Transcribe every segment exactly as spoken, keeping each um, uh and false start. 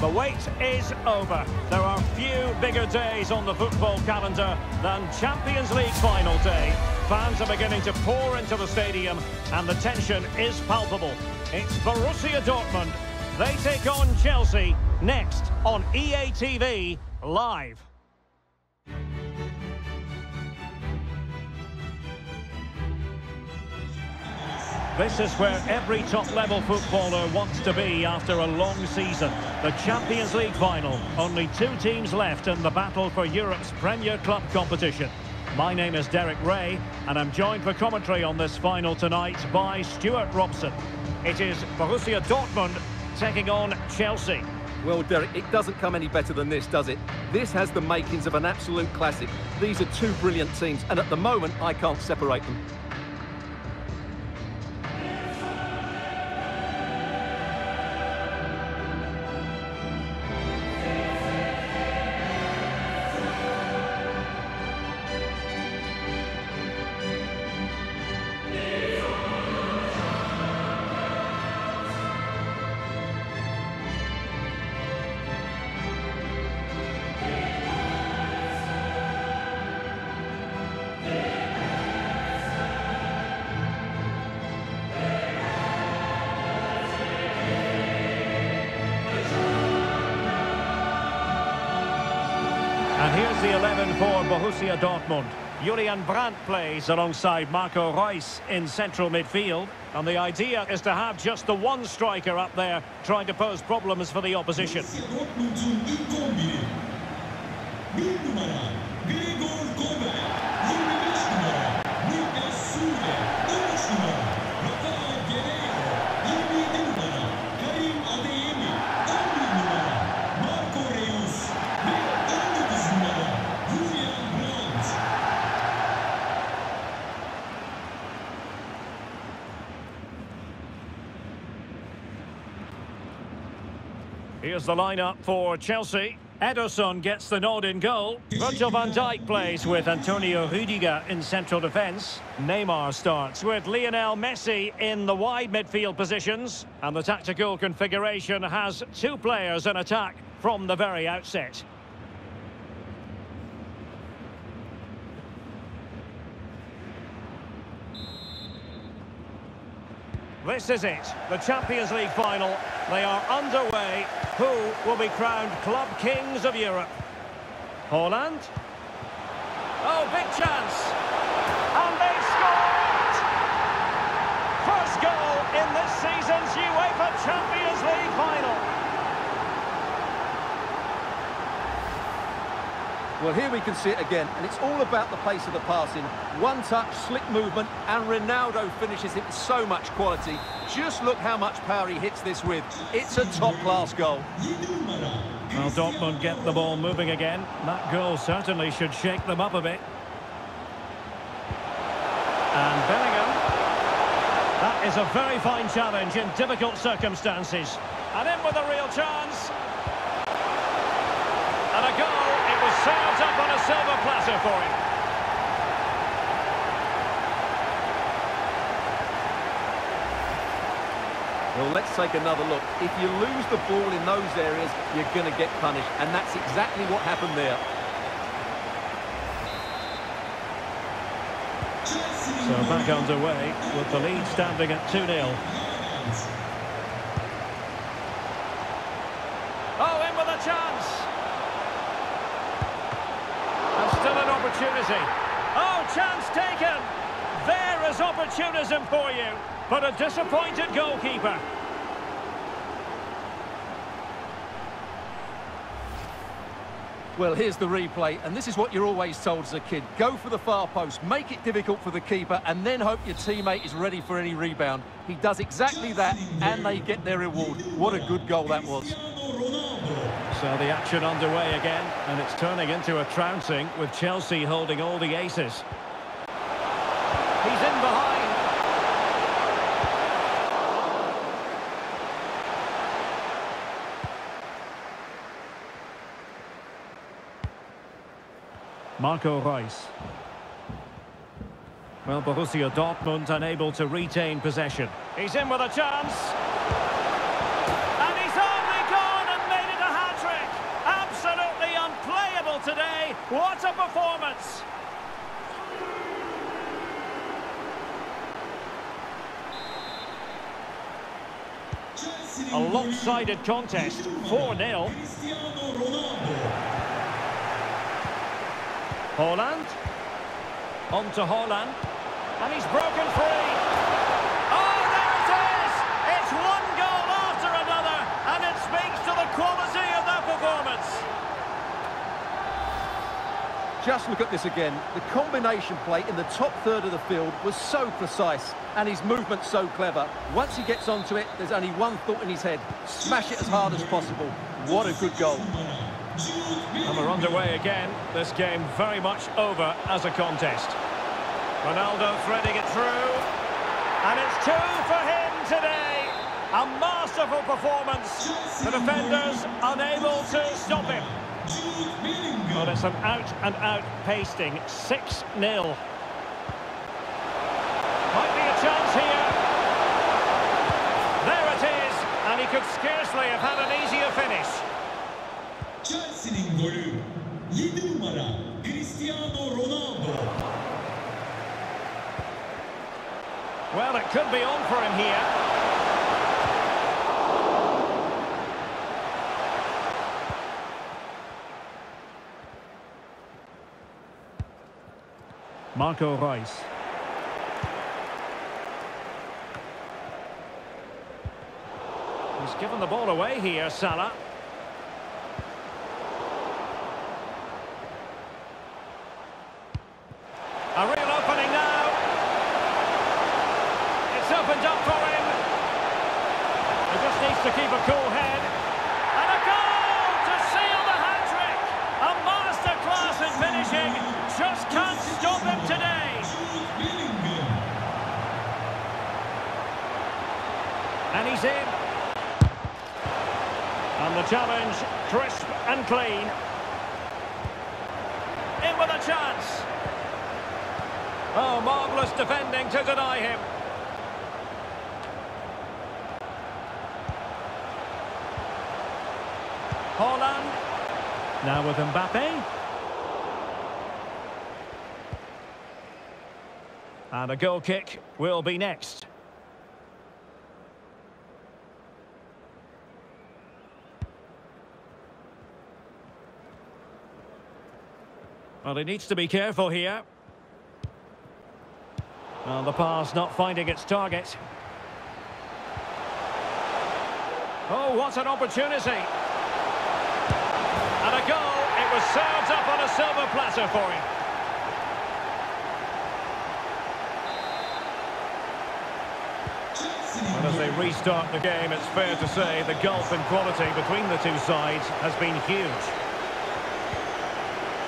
The wait is over. There are few bigger days on the football calendar than Champions League final day. Fans are beginning to pour into the stadium and the tension is palpable. It's Borussia Dortmund. They take on Chelsea next on E A T V Live. This is where every top-level footballer wants to be after a long season. The Champions League final. Only two teams left in the battle for Europe's Premier Club competition. My name is Derek Ray, and I'm joined for commentary on this final tonight by Stuart Robson. It is Borussia Dortmund taking on Chelsea. Well, Derek, it doesn't come any better than this, does it? This has the makings of an absolute classic. These are two brilliant teams, and at the moment, I can't separate them. Here's the eleven for Borussia Dortmund. Julian Brandt plays alongside Marco Reus in central midfield. And the idea is to have just the one striker up there trying to pose problems for the opposition. Here's the lineup for Chelsea. Ederson gets the nod in goal. Virgil van Dijk plays with Antonio Rudiger in central defence. Neymar starts with Lionel Messi in the wide midfield positions. And the tactical configuration has two players in attack from the very outset. This is it, the Champions League final. They are underway. Who will be crowned club kings of Europe? Haaland? Oh, big chance! And they scored! First goal in this season's UEFA Champions League final. Well, here we can see it again, and it's all about the pace of the passing. One touch, slick movement, and Ronaldo finishes it with so much quality. Just look how much power he hits this with. It's a top-class goal. Well, Dortmund get the ball moving again. That goal certainly should shake them up a bit. And Bellingham. That is a very fine challenge in difficult circumstances. And in with a real chance. And a goal. It was served up on a silver platter for him. Well, let's take another look. If you lose the ball in those areas, you're going to get punished, and that's exactly what happened there. So back underway with the lead standing at two nil. Oh, in with a chance. And still an opportunity. Oh, chance taken. There is opportunism for you. But a disappointed goalkeeper. Well, here's the replay, and this is what you're always told as a kid. Go for the far post, make it difficult for the keeper, and then hope your teammate is ready for any rebound. He does exactly that, and they get their reward. What a good goal that was. So the action underway again, and it's turning into a trouncing with Chelsea holding all the aces. He's in behind. Marco Reus. Well, Borussia Dortmund unable to retain possession. He's in with a chance. And he's only gone and made it a performance. A lopsided contest, four nil. Haaland, on to Haaland, and he's broken free. Oh, there it is! It's one goal after another, and it speaks to the quality of that performance. Just look at this again. The combination play in the top third of the field was so precise, and his movement so clever. Once he gets onto it, there's only one thought in his head. Smash it as hard as possible. What a good goal. And we're underway again. This game very much over as a contest. Ronaldo threading it through. And it's two for him today. A masterful performance. The defenders unable to stop him. Well, it's an out-and-out pasting. six nil. Chance here. There it is, and he could scarcely have had an easier finish. Well, it could be on for him here. Marco Reus. He's given the ball away here, Salah. A real opening now. It's opened up for him. He just needs to keep a cool head. And a goal to seal the hat-trick. A masterclass in finishing. Just can't stop him today. And he's in. And the challenge, crisp and clean. In with a chance. Oh, marvellous defending to deny him. Haaland. Now with Mbappe. And a goal kick will be next. Well, he needs to be careful here. Well, the pass not finding its target. Oh, what an opportunity. And a goal. It was served up on a silver platter for him. And as they restart the game, it's fair to say the gulf in quality between the two sides has been huge.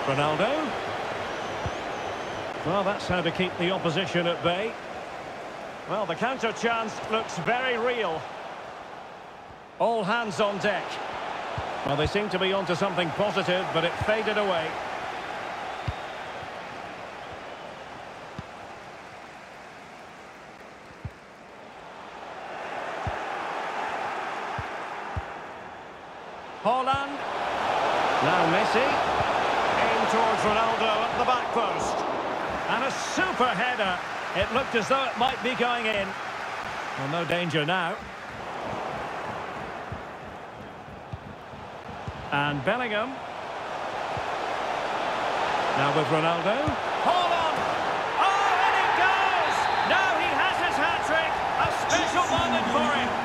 Ronaldo. Well, that's how to keep the opposition at bay. Well, the counter chance looks very real. All hands on deck. Well, they seem to be onto something positive, but it faded away. Haaland. Now Messi. Towards Ronaldo at the back post. And a super header. It looked as though it might be going in. Well, no danger now. And Bellingham. Now with Ronaldo. Haaland! Oh, and it goes! Now he has his hat-trick. A special moment for him.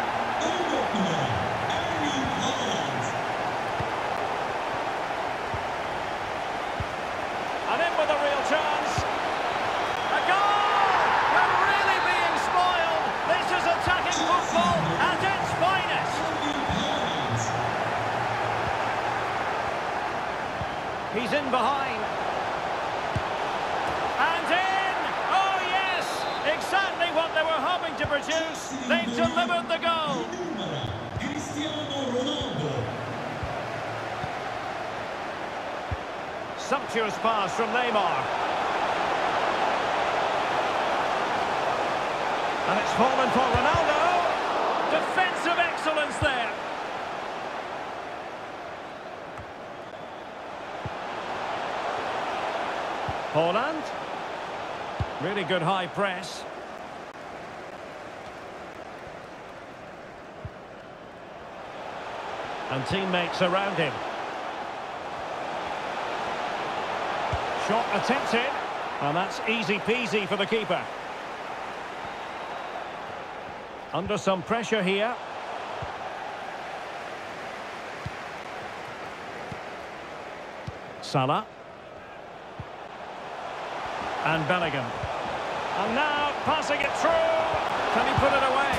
He's in behind. And in! Oh, yes! Exactly what they were hoping to produce. They've delivered the goal. Cristiano Ronaldo. Sumptuous pass from Neymar. And it's fallen for Ronaldo. Defensive excellence there. Haaland. Really good high press. And teammates around him. Shot attempted. And that's easy peasy for the keeper. Under some pressure here. Salah. And Bellingham. And now passing it through. Can he put it away?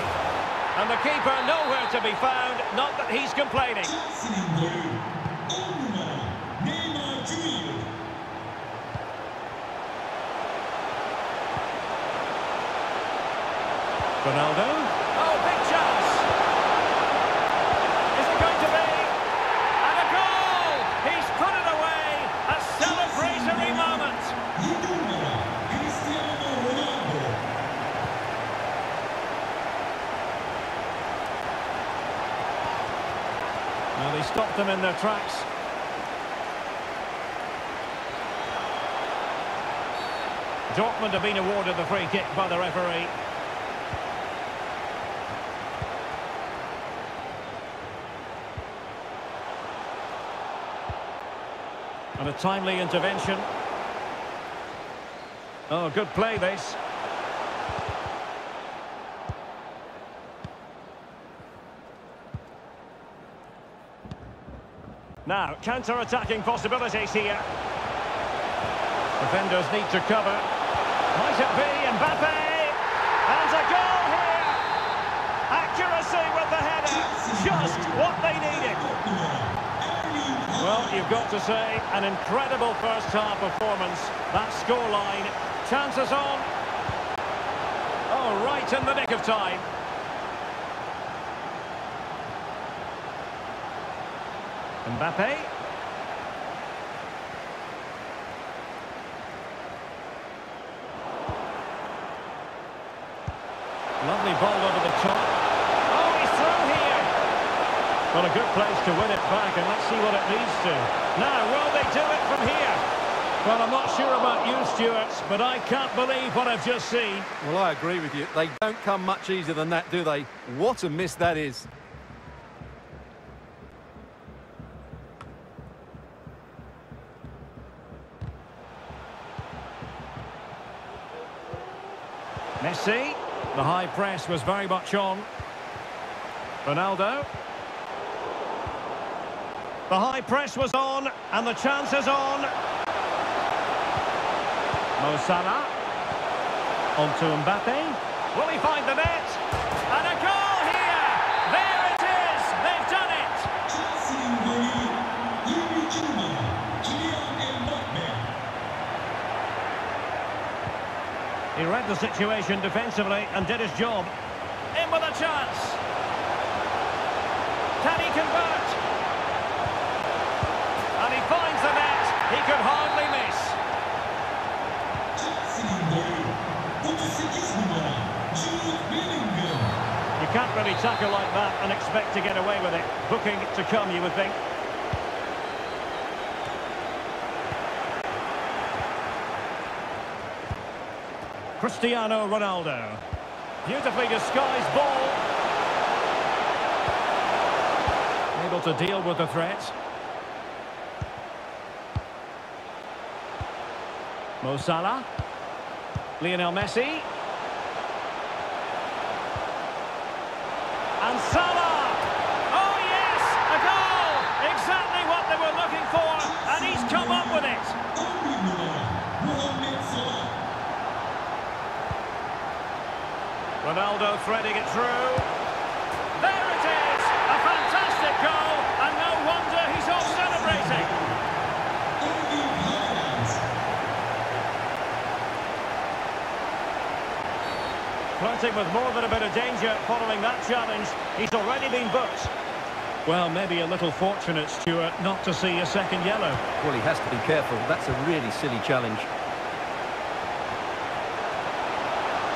And the keeper nowhere to be found. Not that he's complaining. Ronaldo. Oh, big chance. Is it going to be? And a goal! He's put it away. A celebratory moment. Cristiano Ronaldo. Now they stopped them in their tracks. Dortmund have been awarded the free kick by the referee. And a timely intervention. Oh, good play, this. Now, counter-attacking possibilities here. Defenders need to cover. Might it be Mbappe? And a goal here! Accuracy with the header. Just what they needed. Well, you've got to say, an incredible first-half performance. That scoreline, chances on. Oh, right in the nick of time. Mbappe. Lovely ball over the top. Well, a good place to win it back, and let's see what it leads to. Now, will they do it from here? Well, I'm not sure about you, Stuart, but I can't believe what I've just seen. Well, I agree with you. They don't come much easier than that, do they? What a miss that is. Messi. The high press was very much on. Ronaldo. The high press was on, and the chance is on. Mo Salah. Onto Mbappe. Will he find the net? And a goal here! There it is! They've done it! He read the situation defensively and did his job. In with a chance! Can he convert? Finds the net, he could hardly miss. You can't really tackle like that and expect to get away with it. Booking to come, you would think. Cristiano Ronaldo. Beautifully disguised ball. Able to deal with the threat. Mo Salah, Lionel Messi, and Salah. Oh yes, a goal! Exactly what they were looking for, and he's come up with it. Ronaldo threading it through. There it is, a fantastic goal, and no wonder he's all celebrating. Flirting with more than a bit of danger following that challenge. He's already been booked. Well, maybe a little fortunate, Stuart, not to see a second yellow. Well, he has to be careful. That's a really silly challenge.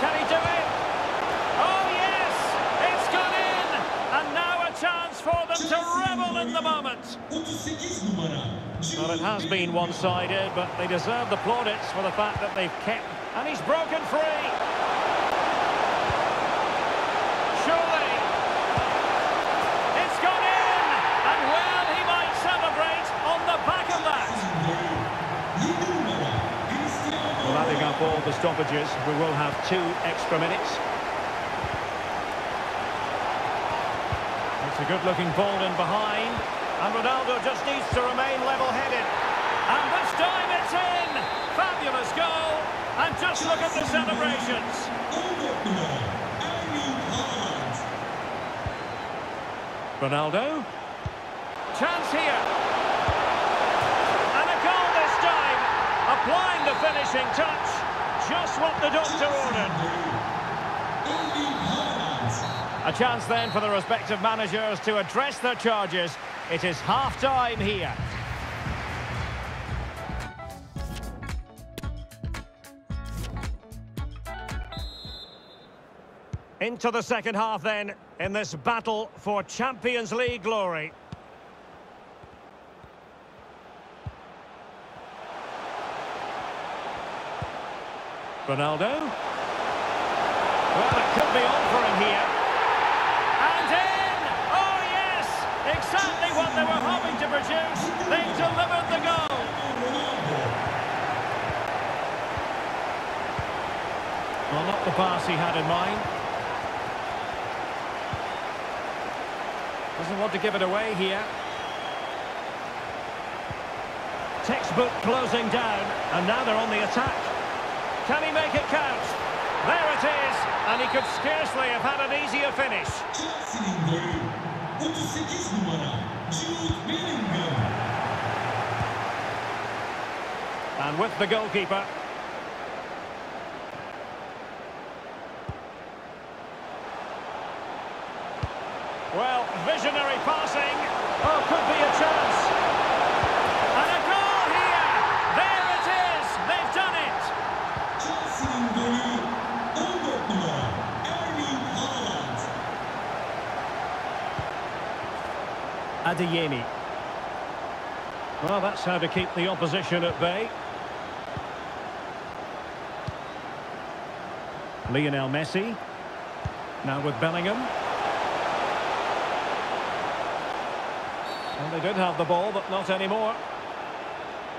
Can he do it? Oh, yes! It's gone in! And now a chance for the... them to revel in the moment. Well, it has been one-sided, but they deserve the plaudits for the fact that they've kept, and he's broken free. Surely. It's gone in, and well, he might celebrate on the back of that. Well, adding up all the stoppages, we will have two extra minutes. It's a good-looking ball in behind, and Ronaldo just needs to remain level-headed. And this time it's in! Fabulous goal, and just look at the celebrations. Ronaldo. Chance here. And a goal this time. Applying the finishing touch. Just what the doctor ordered. A chance then for the respective managers to address their charges. It is half-time here. Into the second half then, in this battle for Champions League glory. Ronaldo. Well, it could be on for him here. Exactly what they were hoping to produce. They delivered the goal. Well, not the pass he had in mind. Doesn't want to give it away here. Textbook closing down, and now they're on the attack. Can he make it count? There it is, and he could scarcely have had an easier finish. otuz sekiz numara Jude Bellingham. And with the goalkeeper. Well, visionary passing. Oh, could be a chance. And a goal here. There it is. They've done it. Erling Haaland. Adeyemi. Well, that's how to keep the opposition at bay. Lionel Messi. Now with Bellingham. Well, they did have the ball, but not anymore.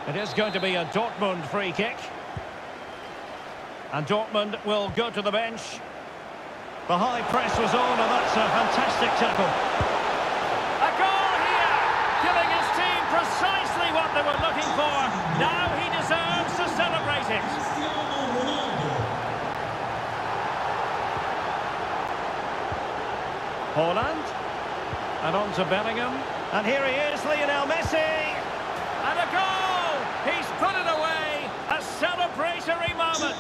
It is going to be a Dortmund free kick. And Dortmund will go to the bench. The high press was on, and that's a fantastic tackle. Precisely what they were looking for. Now he deserves to celebrate it. Haaland. And on to Bellingham. And here he is, Lionel Messi. And a goal! He's put it away. A celebratory moment.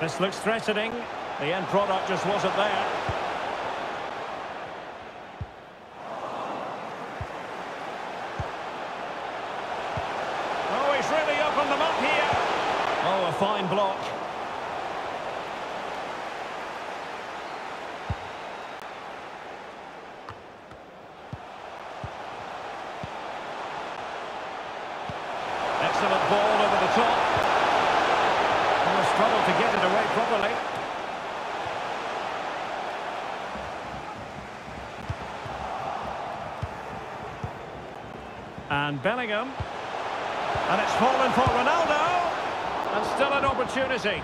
This looks threatening. The end product just wasn't there. Oh, he's really opened them up here. Oh, a fine block. Excellent ball over the top. And a struggle to get it away properly. And Bellingham. And it's fallen for Ronaldo. And still an opportunity.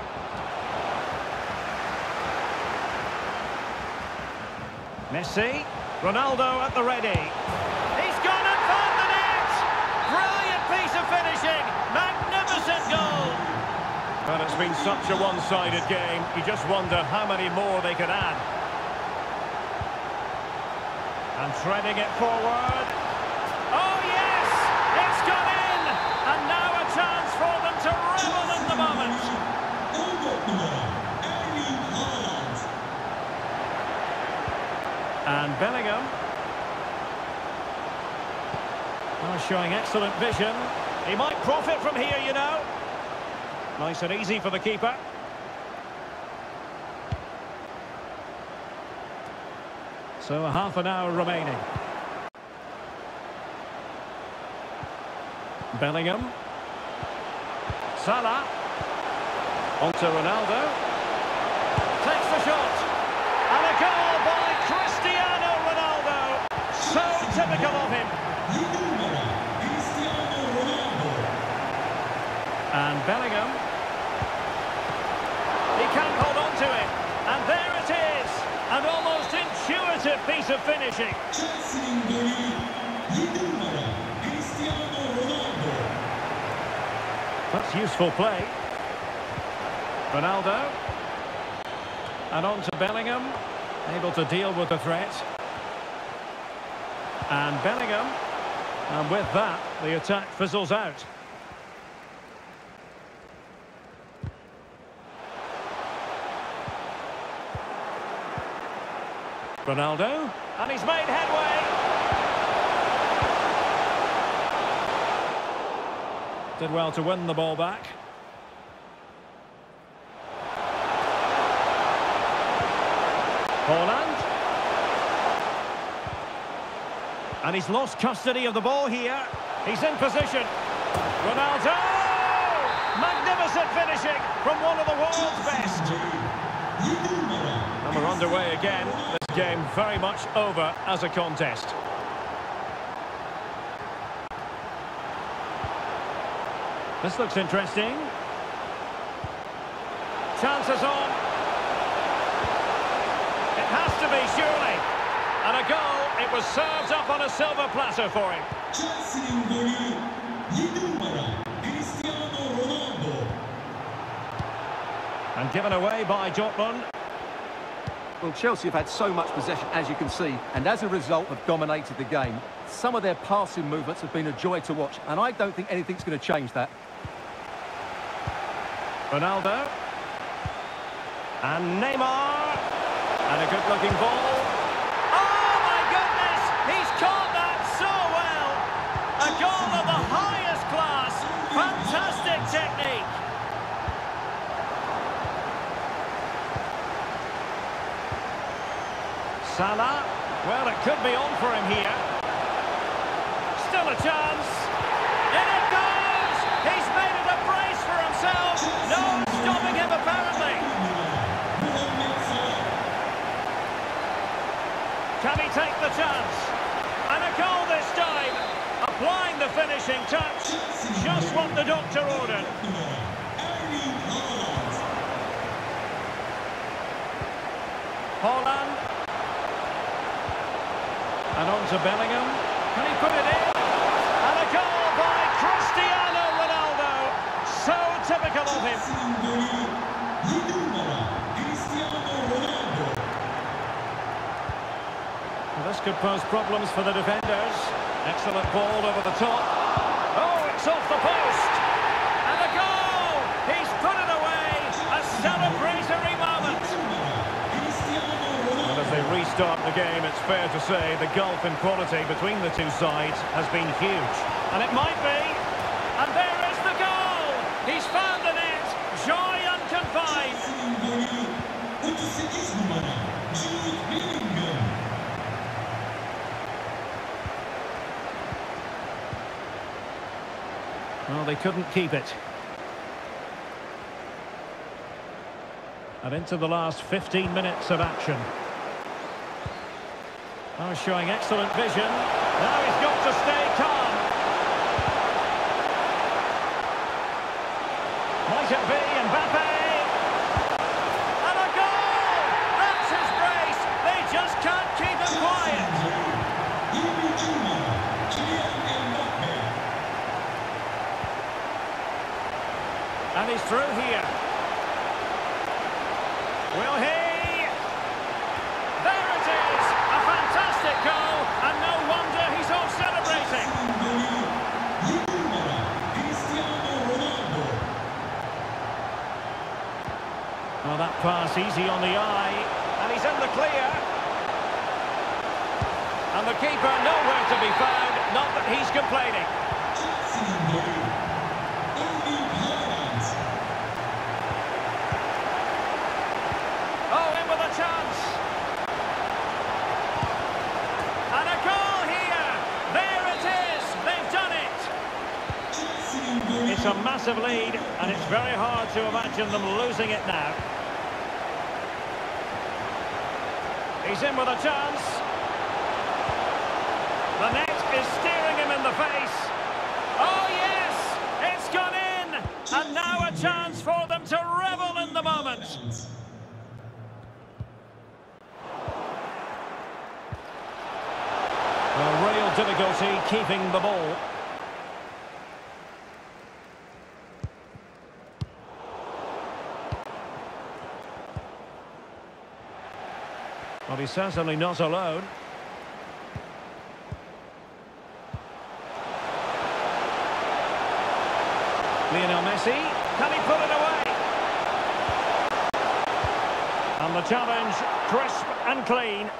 Messi. Ronaldo at the ready. He's gone and found the net. Brilliant piece of finishing. Magnificent goal. But it's been such a one-sided game. You just wonder how many more they could add. And threading it forward. Oh, yeah. Gone in, and now a chance for them to revel in the moment. And Bellingham, oh, showing excellent vision. He might profit from here, you know. Nice and easy for the keeper. So half an hour remaining. Bellingham. Salah. Onto Ronaldo. Takes the shot. And a goal by Cristiano Ronaldo. So typical of him. And Bellingham. He can't hold on to it. And there it is. An almost intuitive piece of finishing. That's useful play. Ronaldo. And on to Bellingham. Able to deal with the threat. And Bellingham. And with that, the attack fizzles out. Ronaldo. And he's made headway. Did well to win the ball back. Haaland. And he's lost custody of the ball here. He's in position. Ronaldo! Magnificent finishing from one of the world's best. And we're underway again. This game very much over as a contest. This looks interesting. Chances on. It has to be, surely. And a goal, it was served up on a silver platter for him. And given away by Dortmund. Well, Chelsea have had so much possession, as you can see, and as a result have dominated the game. Some of their passing movements have been a joy to watch, and I don't think anything's going to change that. Ronaldo. And Neymar. And a good-looking ball. Oh, my goodness! He's caught that so well! A goal of the highest class! Fantastic technique! Salah. Well, it could be on for him here. Still a chance. In it goes! He's made it a brace for himself. No stopping him, apparently. Can he take the chance? And a goal this time. Applying the finishing touch. Just what the doctor ordered. Haaland. And on to Bellingham. Can he put it in? And a goal by Cristiano Ronaldo. So typical of him. This could pose problems for the defenders. Excellent ball over the top. Oh, it's off the post. And a goal. He's put it away. A celebratory moment. They restart the game, it's fair to say the gulf in quality between the two sides has been huge. And it might be. And there is the goal! He's found the net. Joy unconfined. Well, they couldn't keep it. And into the last fifteen minutes of action. Oh, showing excellent vision. Now he's got to stay calm. Might it be Mbappe? And a goal! That's his brace. They just can't keep him quiet. And he's through here. Will he? Goal, and no wonder he's all celebrating. Well, that pass easy on the eye, and he's in the clear. And the keeper nowhere to be found, not that he's complaining. Oh, in with a chance. massive lead, and it's very hard to imagine them losing it now. He's in with a chance. The net is staring him in the face. Oh yes, it's gone in, and now a chance for them to revel in the moment. A real difficulty keeping the ball. But he's certainly not alone. Lionel Messi, can he put it away? And the challenge, crisp and clean.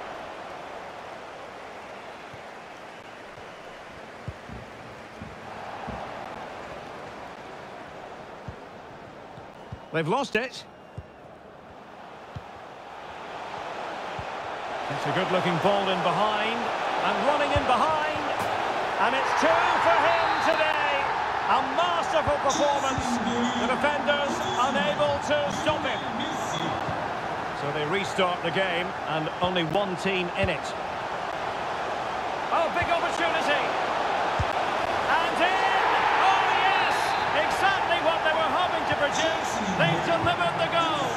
They've lost it. It's a good-looking ball in behind, and running in behind, and it's two for him today. A masterful performance. The defenders unable to stop him. So they restart the game, and only one team in it. Oh, big opportunity. And in! Oh, yes! Exactly what they were hoping to produce. They delivered the goal.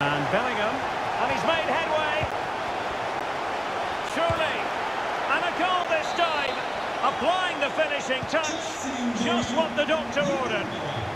And Bellingham, and he's made headway. Surely, and a goal this time. Applying the finishing touch, just what the doctor ordered.